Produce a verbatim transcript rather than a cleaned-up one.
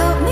help me.